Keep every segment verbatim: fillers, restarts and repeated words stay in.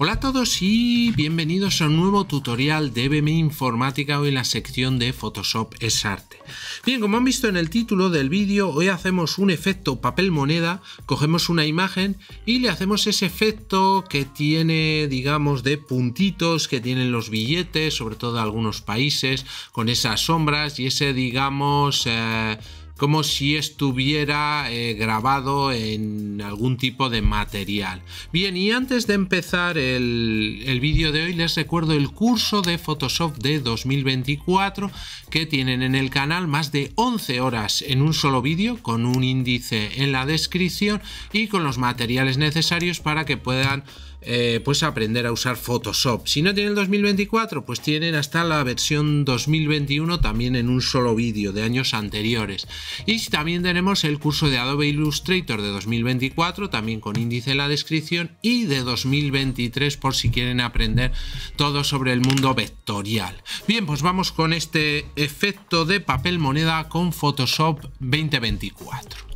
Hola a todos y bienvenidos a un nuevo tutorial de E B M Informática, hoy en la sección de Photoshop es arte. Bien, como han visto en el título del vídeo, hoy hacemos un efecto papel moneda, cogemos una imagen y le hacemos ese efecto que tiene, digamos, de puntitos que tienen los billetes, sobre todo de algunos países, con esas sombras y ese, digamos... Eh, como si estuviera eh, grabado en algún tipo de material. Bien, y antes de empezar el, el vídeo de hoy, les recuerdo el curso de Photoshop de dos mil veinticuatro que tienen en el canal, más de once horas en un solo vídeo, con un índice en la descripción y con los materiales necesarios para que puedan Eh, pues aprender a usar Photoshop. Si no tienen el dos mil veinticuatro, pues tienen hasta la versión dos mil veintiuno también en un solo vídeo de años anteriores. Y también tenemos el curso de Adobe Illustrator de dos mil veinticuatro, también con índice en la descripción, y de dos mil veintitrés por si quieren aprender todo sobre el mundo vectorial. Bien, pues vamos con este efecto de papel moneda con Photoshop veinte veinticuatro.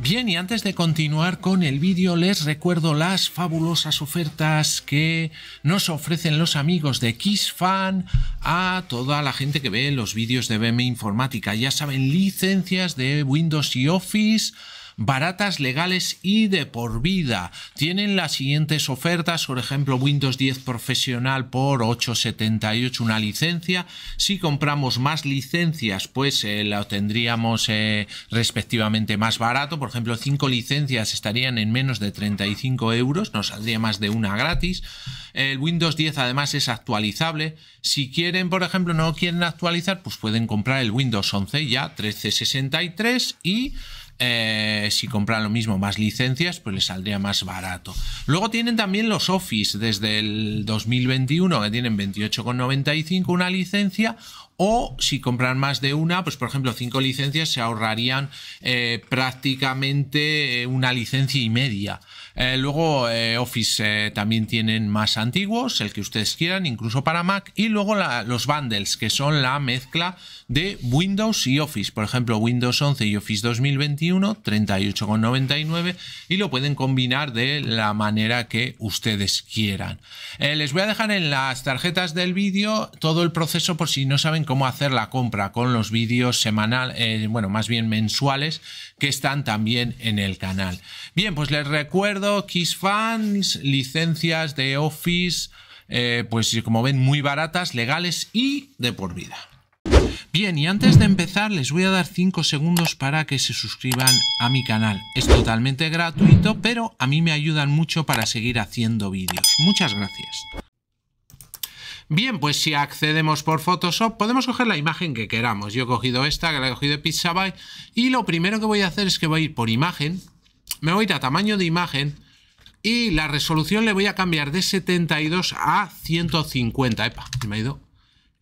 Bien, y antes de continuar con el vídeo, les recuerdo las fabulosas ofertas que nos ofrecen los amigos de KeysFan a toda la gente que ve los vídeos de E B M Informática. Ya saben, licencias de Windows y Office baratas, legales y de por vida. Tienen las siguientes ofertas, por ejemplo, Windows diez Profesional por ocho setenta y ocho una licencia. Si compramos más licencias, pues eh, la obtendríamos eh, respectivamente más barato. Por ejemplo, cinco licencias estarían en menos de treinta y cinco euros, nos saldría más de una gratis. El Windows diez además es actualizable. Si quieren, por ejemplo, no quieren actualizar, pues pueden comprar el Windows once ya, trece sesenta y tres, y Eh, si compran lo mismo, más licencias, pues les saldría más barato. Luego tienen también los Office desde el dos mil veintiuno, que tienen veintiocho con noventa y cinco una licencia, o si compran más de una, pues por ejemplo cinco licencias, se ahorrarían eh, prácticamente una licencia y media. Eh, luego eh, Office eh, también tienen más antiguos, el que ustedes quieran, incluso para Mac. Y luego la, los bundles, que son la mezcla de Windows y Office. Por ejemplo, Windows once y Office dos mil veintiuno, treinta y ocho con noventa y nueve, y lo pueden combinar de la manera que ustedes quieran. Eh, les voy a dejar en las tarjetas del vídeo todo el proceso por si no saben cómo hacer la compra, con los vídeos semanal, eh, bueno, más bien mensuales, que están también en el canal. Bien, pues les recuerdo KeysFan, licencias de Office, eh, pues como ven, muy baratas, legales y de por vida. Bien, y antes de empezar les voy a dar cinco segundos para que se suscriban a mi canal. Es totalmente gratuito, pero a mí me ayudan mucho para seguir haciendo vídeos. Muchas gracias. Bien, pues si accedemos por Photoshop podemos coger la imagen que queramos. Yo he cogido esta, que la he cogido de Pixabay, y lo primero que voy a hacer es que voy a ir por imagen. Me voy a ir a tamaño de imagen y la resolución le voy a cambiar de setenta y dos a ciento cincuenta. Epa, me ha ido.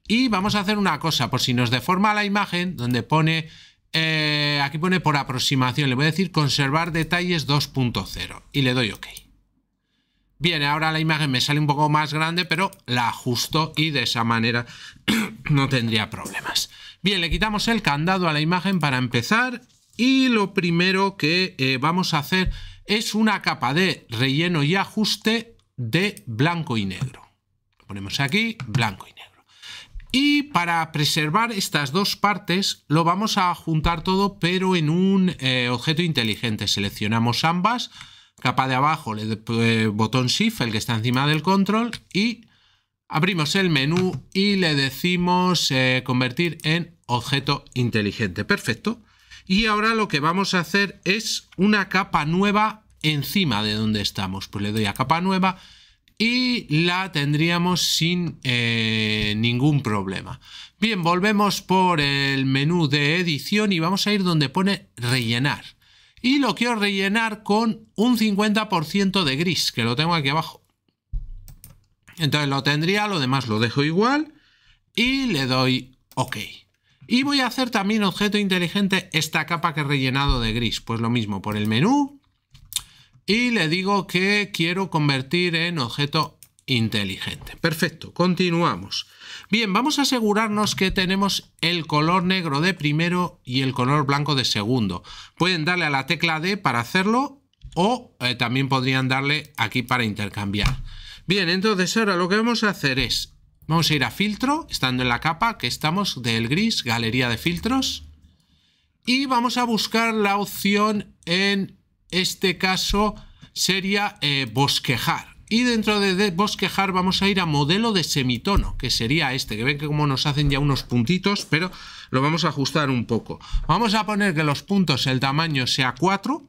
Y vamos a hacer una cosa, por si nos deforma la imagen, donde pone, eh, aquí pone por aproximación, le voy a decir conservar detalles dos punto cero y le doy OK. Bien, ahora la imagen me sale un poco más grande, pero la ajusto y de esa manera no tendría problemas. Bien, le quitamos el candado a la imagen para empezar. Y lo primero que eh, vamos a hacer es una capa de relleno y ajuste de blanco y negro. Lo ponemos aquí, blanco y negro. Y para preservar estas dos partes lo vamos a juntar todo, pero en un eh, objeto inteligente. Seleccionamos ambas, capa de abajo, le doy botón Shift, el que está encima del control, y abrimos el menú y le decimos eh, convertir en objeto inteligente. Perfecto. Y ahora lo que vamos a hacer es una capa nueva encima de donde estamos. Pues le doy a capa nueva y la tendríamos sin eh, ningún problema. Bien, volvemos por el menú de edición y vamos a ir donde pone rellenar. Y lo quiero rellenar con un cincuenta por ciento de gris, que lo tengo aquí abajo. Entonces lo tendría, lo demás lo dejo igual y le doy OK. Y voy a hacer también objeto inteligente esta capa que he rellenado de gris. Pues lo mismo, por el menú y le digo que quiero convertir en objeto inteligente. Perfecto, continuamos. Bien, vamos a asegurarnos que tenemos el color negro de primero y el color blanco de segundo. Pueden darle a la tecla D para hacerlo o eh, también podrían darle aquí para intercambiar. Bien, entonces ahora lo que vamos a hacer es, vamos a ir a filtro, estando en la capa que estamos del gris, galería de filtros, y vamos a buscar la opción, en este caso sería eh, bosquejar, y dentro de, de bosquejar vamos a ir a modelo de semitono, que sería este, que ven que como nos hacen ya unos puntitos, pero lo vamos a ajustar un poco. Vamos a poner que los puntos, el tamaño sea cuatro,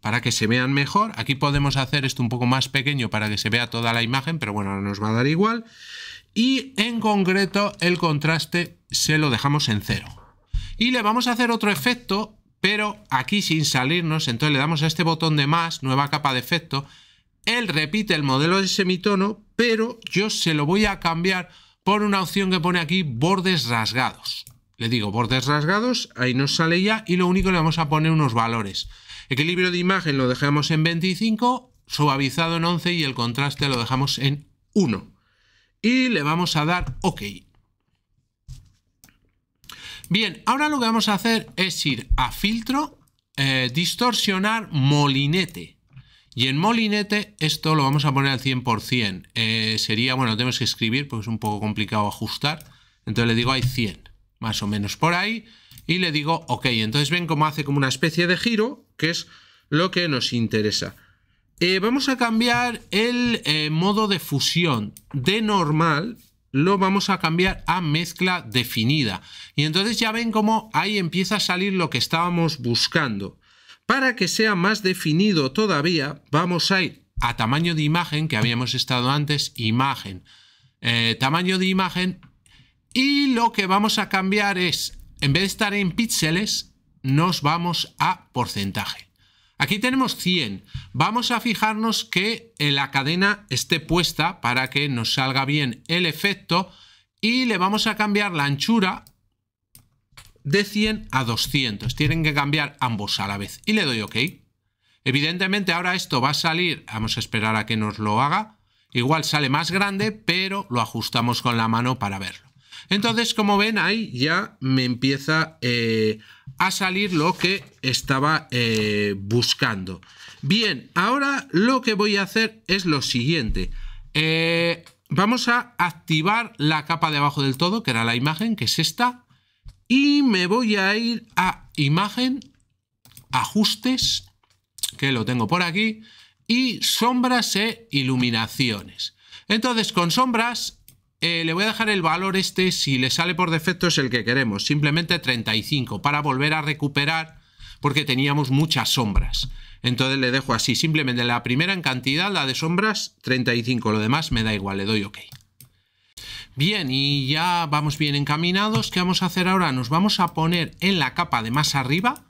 para que se vean mejor. Aquí podemos hacer esto un poco más pequeño para que se vea toda la imagen, pero bueno, nos va a dar igual. Y en concreto el contraste se lo dejamos en cero. Y le vamos a hacer otro efecto, pero aquí sin salirnos, entonces le damos a este botón de más, nueva capa de efecto. Él repite el modelo de semitono, pero yo se lo voy a cambiar por una opción que pone aquí bordes rasgados. Le digo bordes rasgados, ahí nos sale ya, y lo único le vamos a poner unos valores. Equilibrio de imagen lo dejamos en veinticinco, suavizado en once y el contraste lo dejamos en uno. Y le vamos a dar OK. Bien, ahora lo que vamos a hacer es ir a filtro, eh, distorsionar molinete. Y en molinete esto lo vamos a poner al cien por ciento. Eh, sería, bueno, tenemos que escribir porque es un poco complicado ajustar. Entonces le digo hay cien, más o menos por ahí. Y le digo OK. Entonces ven cómo hace como una especie de giro, que es lo que nos interesa. Eh, vamos a cambiar el eh, modo de fusión. De normal lo vamos a cambiar a mezcla definida. Y entonces ya ven cómo ahí empieza a salir lo que estábamos buscando. Para que sea más definido todavía, vamos a ir a tamaño de imagen, que habíamos estado antes, imagen. Eh, tamaño de imagen. Y lo que vamos a cambiar es, en vez de estar en píxeles, nos vamos a porcentaje. Aquí tenemos cien. Vamos a fijarnos que la cadena esté puesta para que nos salga bien el efecto y le vamos a cambiar la anchura de cien a doscientos. Tienen que cambiar ambos a la vez. Y le doy OK. Evidentemente ahora esto va a salir, vamos a esperar a que nos lo haga. Igual sale más grande, pero lo ajustamos con la mano para verlo. Entonces, como ven, ahí ya me empieza eh, a salir lo que estaba eh, buscando. Bien, ahora lo que voy a hacer es lo siguiente. Eh, vamos a activar la capa de abajo del todo, que era la imagen, que es esta. Y me voy a ir a imagen, ajustes, que lo tengo por aquí, y sombras e iluminaciones. Entonces, con sombras... Eh, le voy a dejar el valor este, si le sale por defecto es el que queremos, simplemente treinta y cinco, para volver a recuperar, porque teníamos muchas sombras. Entonces le dejo así, simplemente la primera en cantidad, la de sombras, treinta y cinco, lo demás me da igual, le doy OK. Bien, y ya vamos bien encaminados. ¿Qué vamos a hacer ahora? Nos vamos a poner en la capa de más arriba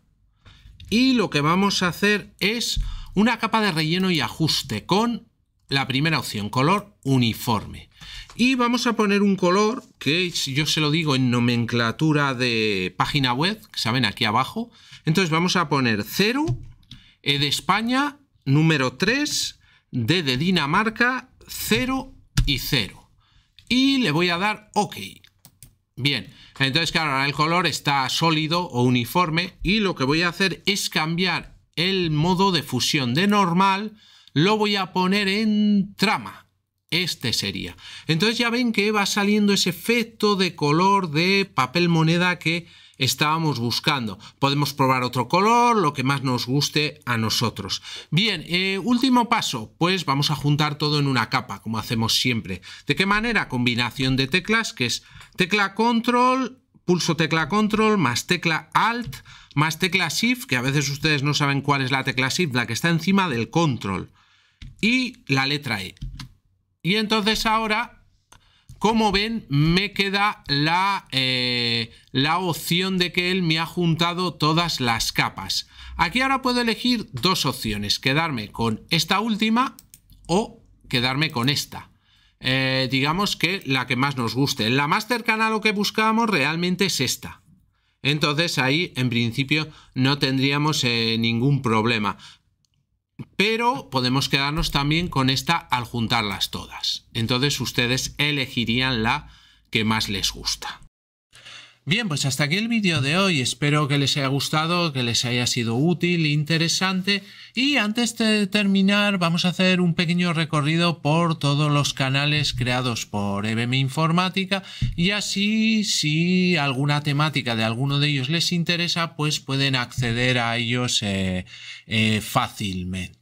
y lo que vamos a hacer es una capa de relleno y ajuste con la primera opción, color uniforme. Y vamos a poner un color que yo se lo digo en nomenclatura de página web, que saben, aquí abajo. Entonces vamos a poner cero, E de España, número tres, D de Dinamarca, cero y cero. Y le voy a dar OK. Bien, entonces claro, ahora el color está sólido o uniforme y lo que voy a hacer es cambiar el modo de fusión. De normal lo voy a poner en trama. Este sería. Entonces ya ven que va saliendo ese efecto de color de papel moneda que estábamos buscando. Podemos probar otro color, lo que más nos guste a nosotros. Bien, eh, último paso, pues vamos a juntar todo en una capa, como hacemos siempre. ¿De qué manera? Combinación de teclas, que es tecla control, pulso tecla control, más tecla alt, más tecla shift, que a veces ustedes no saben cuál es la tecla shift, la que está encima del control, y la letra E. Y entonces ahora, como ven, me queda la, eh, la opción de que él me ha juntado todas las capas. Aquí ahora puedo elegir dos opciones, quedarme con esta última o quedarme con esta. Eh, digamos que la que más nos guste. La más cercana a lo que buscamos realmente es esta. Entonces ahí, en principio, no tendríamos eh, ningún problema. Pero podemos quedarnos también con esta al juntarlas todas. Entonces ustedes elegirían la que más les gusta. Bien, pues hasta aquí el vídeo de hoy. Espero que les haya gustado, que les haya sido útil, interesante. Y antes de terminar, vamos a hacer un pequeño recorrido por todos los canales creados por E B M Informática, y así, si alguna temática de alguno de ellos les interesa, pues pueden acceder a ellos eh, eh, fácilmente.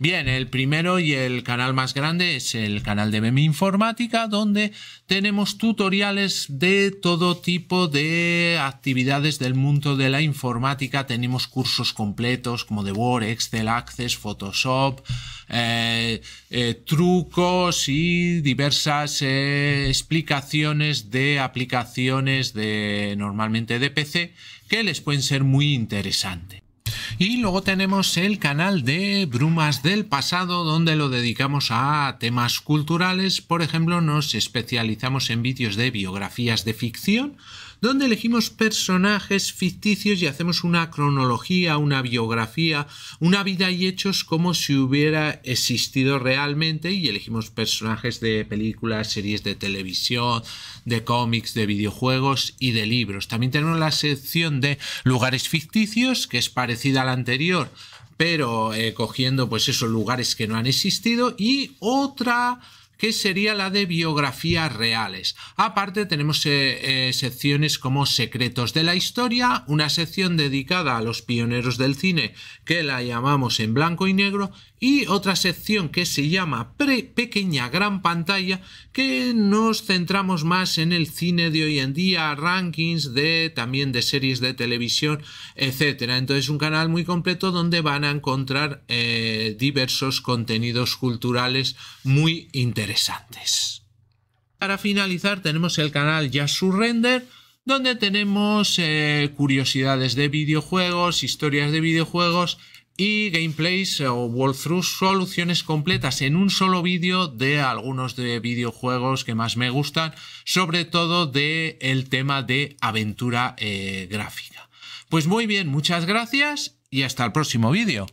Bien, el primero y el canal más grande es el canal de E B M Informática, donde tenemos tutoriales de todo tipo de actividades del mundo de la informática. Tenemos cursos completos como de Word, Excel, Access, Photoshop, eh, eh, trucos y diversas eh, explicaciones de aplicaciones de normalmente de P C que les pueden ser muy interesantes. Y luego tenemos el canal de Brumas del Pasado, donde lo dedicamos a temas culturales. Por ejemplo, nos especializamos en vídeos de biografías de ficción, donde elegimos personajes ficticios y hacemos una cronología, una biografía, una vida y hechos como si hubiera existido realmente, y elegimos personajes de películas, series de televisión, de cómics, de videojuegos y de libros. También tenemos la sección de lugares ficticios, que es parecida a la anterior, pero eh, cogiendo pues esos lugares que no han existido, y otra que sería la de biografías reales. Aparte tenemos eh, eh, secciones como secretos de la historia, una sección dedicada a los pioneros del cine que la llamamos en blanco y negro, y otra sección que se llama pre pequeña gran pantalla, que nos centramos más en el cine de hoy en día, rankings de también de series de televisión, etcétera. Entonces un canal muy completo donde van a encontrar eh, diversos contenidos culturales muy interesantes. Para finalizar tenemos el canal Yasurrender, donde tenemos eh, curiosidades de videojuegos, historias de videojuegos y gameplays o walkthroughs, soluciones completas en un solo vídeo de algunos de videojuegos que más me gustan, sobre todo de el tema de aventura eh, gráfica. Pues muy bien, muchas gracias y hasta el próximo vídeo.